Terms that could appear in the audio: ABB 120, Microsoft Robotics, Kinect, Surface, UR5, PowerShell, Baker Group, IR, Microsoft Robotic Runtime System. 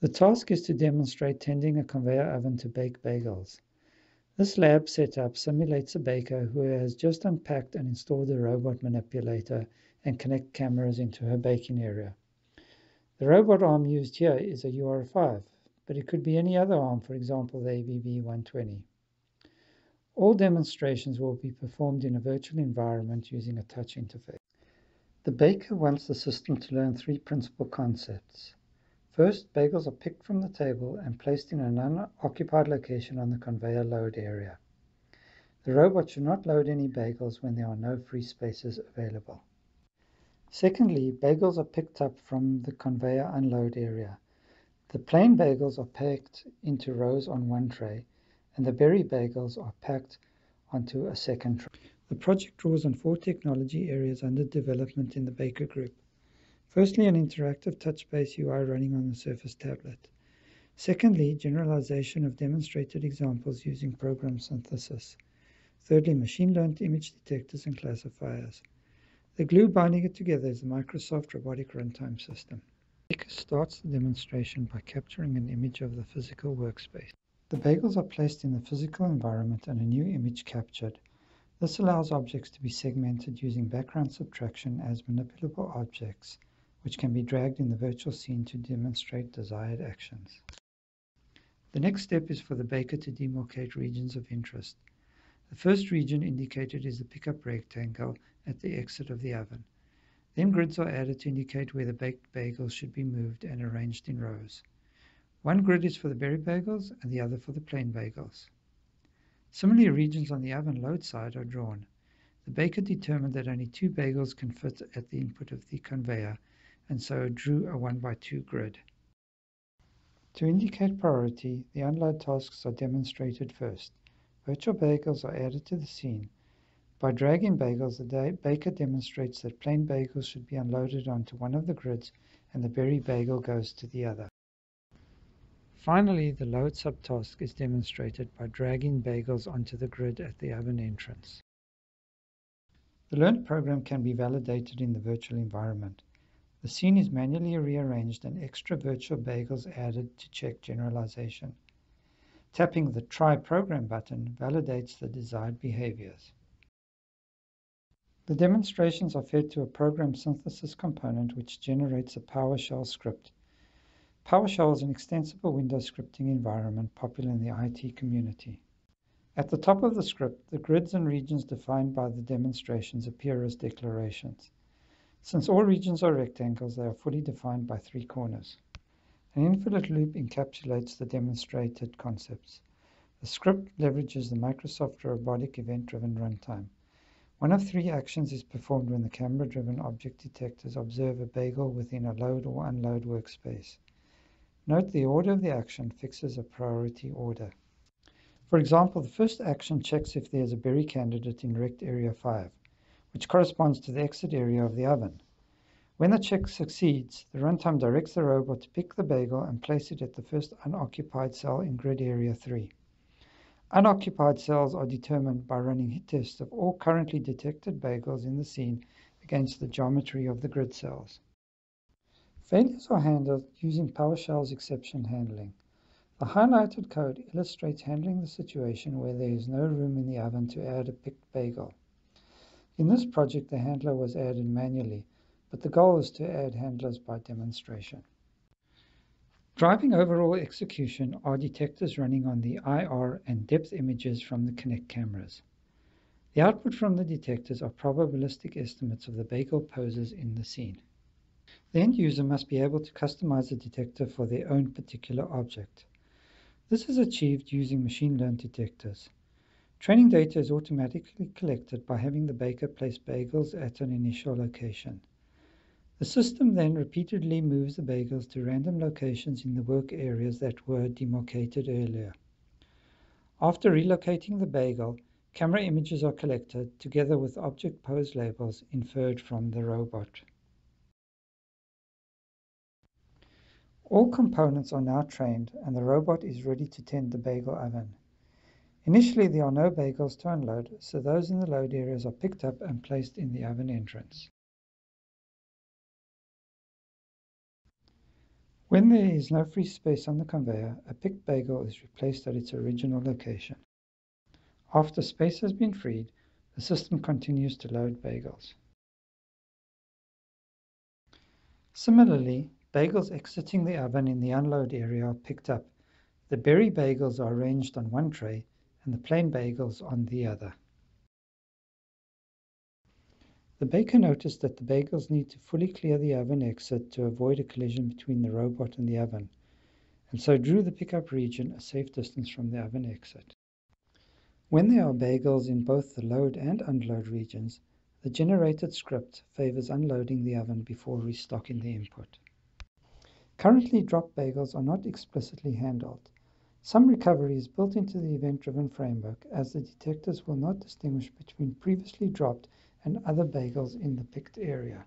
The task is to demonstrate tending a conveyor oven to bake bagels. This lab setup simulates a baker who has just unpacked and installed a robot manipulator and Kinect cameras into her baking area. The robot arm used here is a UR5, but it could be any other arm, for example the ABB 120. All demonstrations will be performed in a virtual environment using a touch interface. The baker wants the system to learn three principal concepts. First, bagels are picked from the table and placed in an unoccupied location on the conveyor load area. The robot should not load any bagels when there are no free spaces available. Secondly, bagels are picked up from the conveyor unload area. The plain bagels are packed into rows on one tray, and the berry bagels are packed onto a second tray. The project draws on four technology areas under development in the Baker Group. Firstly, an interactive touch-based UI running on the Surface tablet. Secondly, generalization of demonstrated examples using program synthesis. Thirdly, machine-learned image detectors and classifiers. The glue binding it together is the Microsoft Robotic Runtime System. Baker starts the demonstration by capturing an image of the physical workspace. The bagels are placed in the physical environment and a new image captured. This allows objects to be segmented using background subtraction as manipulable objects, which can be dragged in the virtual scene to demonstrate desired actions. The next step is for the baker to demarcate regions of interest. The first region indicated is the pickup rectangle at the exit of the oven. Then grids are added to indicate where the baked bagels should be moved and arranged in rows. One grid is for the berry bagels and the other for the plain bagels. Similarly, regions on the oven load side are drawn. The baker determined that only two bagels can fit at the input of the conveyor, and so drew a 1x2 grid. To indicate priority, the unload tasks are demonstrated first. Virtual bagels are added to the scene. By dragging bagels, the baker demonstrates that plain bagels should be unloaded onto one of the grids and the berry bagel goes to the other. Finally, the load subtask is demonstrated by dragging bagels onto the grid at the oven entrance. The learned program can be validated in the virtual environment. The scene is manually rearranged and extra virtual bagels added to check generalization. Tapping the Try Program button validates the desired behaviors. The demonstrations are fed to a program synthesis component which generates a PowerShell script. PowerShell is an extensible Windows scripting environment popular in the IT community. At the top of the script, the grids and regions defined by the demonstrations appear as declarations. Since all regions are rectangles, they are fully defined by three corners. An infinite loop encapsulates the demonstrated concepts. The script leverages the Microsoft Robotic Event-Driven Runtime. One of three actions is performed when the camera-driven object detectors observe a bagel within a load or unload workspace. Note the order of the action fixes a priority order. For example, the first action checks if there is a berry candidate in rect area 5, which corresponds to the exit area of the oven. When the check succeeds, the runtime directs the robot to pick the bagel and place it at the first unoccupied cell in grid area 3. Unoccupied cells are determined by running hit tests of all currently detected bagels in the scene against the geometry of the grid cells. Failures are handled using PowerShell's exception handling. The highlighted code illustrates handling the situation where there is no room in the oven to add a picked bagel. In this project, the handler was added manually, but the goal is to add handlers by demonstration. Driving overall execution are detectors running on the IR and depth images from the Kinect cameras. The output from the detectors are probabilistic estimates of the bagel poses in the scene. The end user must be able to customize the detector for their own particular object. This is achieved using machine-learned detectors. Training data is automatically collected by having the baker place bagels at an initial location. The system then repeatedly moves the bagels to random locations in the work areas that were demarcated earlier. After relocating the bagel, camera images are collected together with object pose labels inferred from the robot. All components are now trained and the robot is ready to tend the bagel oven. Initially, there are no bagels to unload, so those in the load areas are picked up and placed in the oven entrance. When there is no free space on the conveyor, a picked bagel is replaced at its original location. After space has been freed, the system continues to load bagels. Similarly, bagels exiting the oven in the unload area are picked up. The berry bagels are arranged on one tray and the plain bagels on the other. The baker noticed that the bagels need to fully clear the oven exit to avoid a collision between the robot and the oven, and so drew the pickup region a safe distance from the oven exit. When there are bagels in both the load and unload regions, the generated script favors unloading the oven before restocking the input. Currently, drop bagels are not explicitly handled. Some recovery is built into the event-driven framework, as the detectors will not distinguish between previously dropped and other bagels in the picked area.